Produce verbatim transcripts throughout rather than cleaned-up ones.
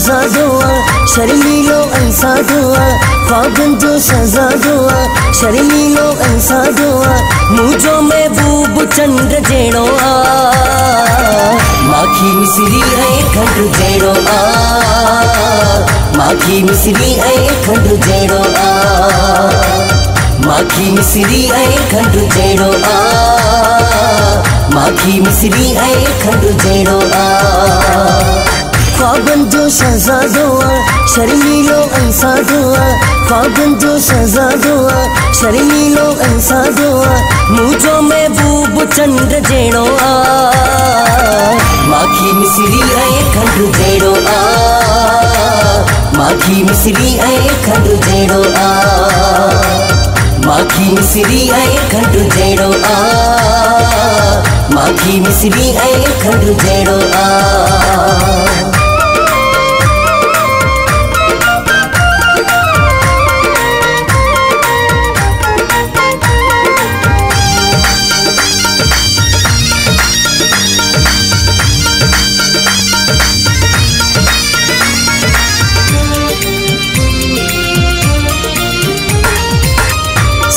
शहज़ादो शर्मीलो अंसाज़ो ख्वाबन जो शहज़ादो शर्मीलो अंसाज़ो मुझो महबूब चंद जेड़ो आ माखी मिसरी ऐ खंड जेड़ो आ माखी मिसरी ऐ खंड जेड़ो आ माखी मिसरी ऐ खंड जेड़ो आ माखी मिसरी ऐ खंड जेड़ो आ ख्वाबन जो शहज़ादो शर्मीलो अंसाज़ो ख्वाबन जो शहज़ादो शर्मीलो अंसाज़ो मुझो महबूब चंद जेड़ो आ माखी मिसरी ऐ खंड जेड़ो आ माखी मिसरी ऐ खंड जेड़ो आ माखी मिसरी ऐ खंड जेड़ो आ माखी मिसरी ऐ खंड जेड़ो आ।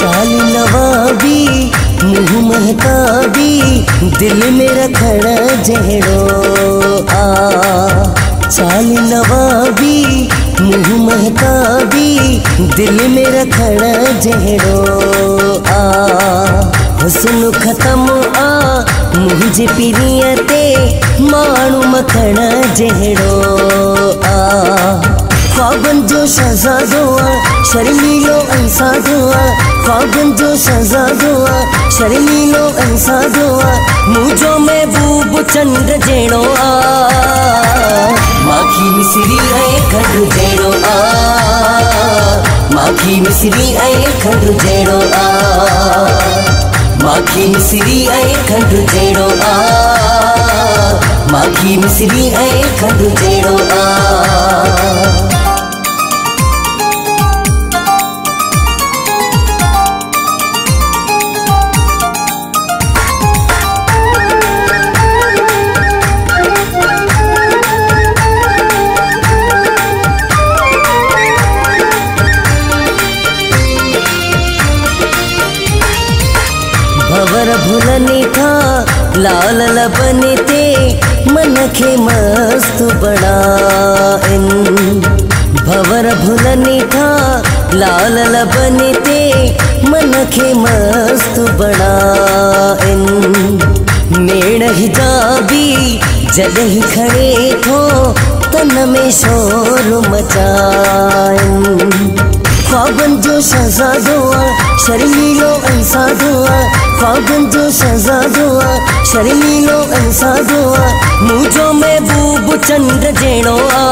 चाल नवाबी मुँह महताबी दिल मेरा खड़ा जेड़ो आ चाल नवाबी मुँह महताबी दिल मेरा खड़ा जेड़ो आ हुस्न खत्म आ मुझे पिरिया ते मानू मखड़ा जेड़ो आ ख्वाबन जो शहज़ादो शर्मीलो अंसाज़ो ख्वाबन जो शहज़ादो शर्मीलो अंसाज़ो मुझो महबूब चंद जेड़ो आ माखी मिसरी ऐ खंड जेड़ो आ माखी मिसरी ऐ खंड जेड़ो आ माखी मिसरी ऐ खंड जेड़ो आ माखी मिसरी ऐ खंड जेड़ो आ। भवर भुलने का लाल लबने ते मन के मस्त बड़ाइन भवर भुलने का लाल लबने ते मन के मस्त बड़ाइन मेड़ हिजाबी जल ही खड़े थो तन में शोर मचाइन ख्वाबन जो शहज़ादो शर्मीलो अंसाज़ो ख्वाबन जो शहज़ादो शर्मीलो अंसाज़ो मुझो महबूब चंद जेड़ो आ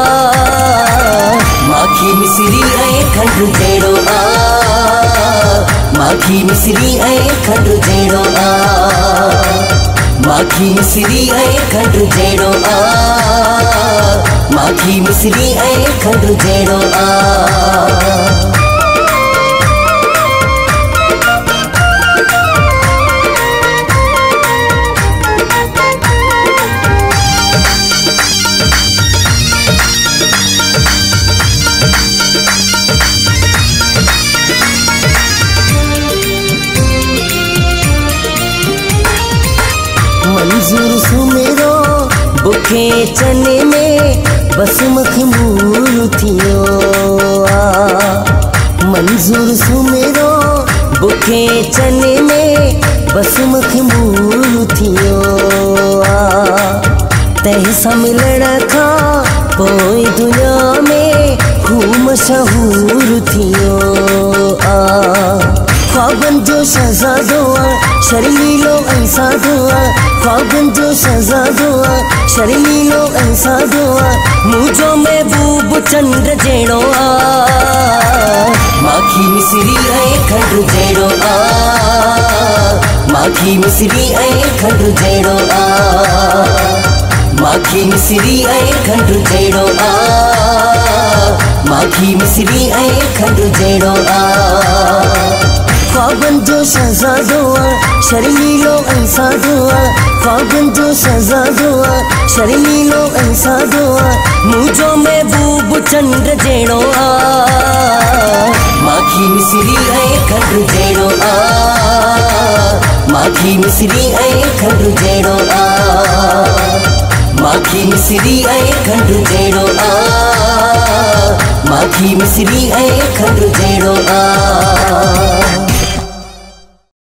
माखी मिसरी ऐ खंड जेड़ो आ माखी मिसरी ऐ खंड जेड़ो आ माखी मिसरी ऐ खंड जेड़ो आ माखी मिसरी ऐ खंड जेड़ो आ। मंजूर सुमेरो बुखे चने में बस मखमूर थियो आ मंजूर सुमेरो बुखे चने में बस मखमूर थियो आ तैसा मिलण खां पोइ दुनिया में खूब मशहूर थियो आ ख्वाबन जो शहज़ादो शर्मीलो अंसाज़ो ख्वाबन जो शहज़ादो शर्मीलो अंसाज़ो मुझो महबूब चंद जेड़ो आ माखी मिसरी ऐ खंड जेड़ो आ माखी मिसरी ऐ खंड जेड़ो आ माखी मिसरी ऐ खंड जेड़ो आ माखी मिसरी ऐ खंड जेड़ो आ। ख्वाबन जो शहज़ादो शर्मीलो अंसादो ख्वाबन जो शहज़ादो शर्मीलो अंसादो मुझो महबूब चंद जेणो आ माखी मिसरी ऐं खंड जेणो आ माखी मिसरी ऐं खंड जेणो आ माखी मिसरी ऐं खंड जेणो आ माखी मिसरी ऐं खंड जेणो आ।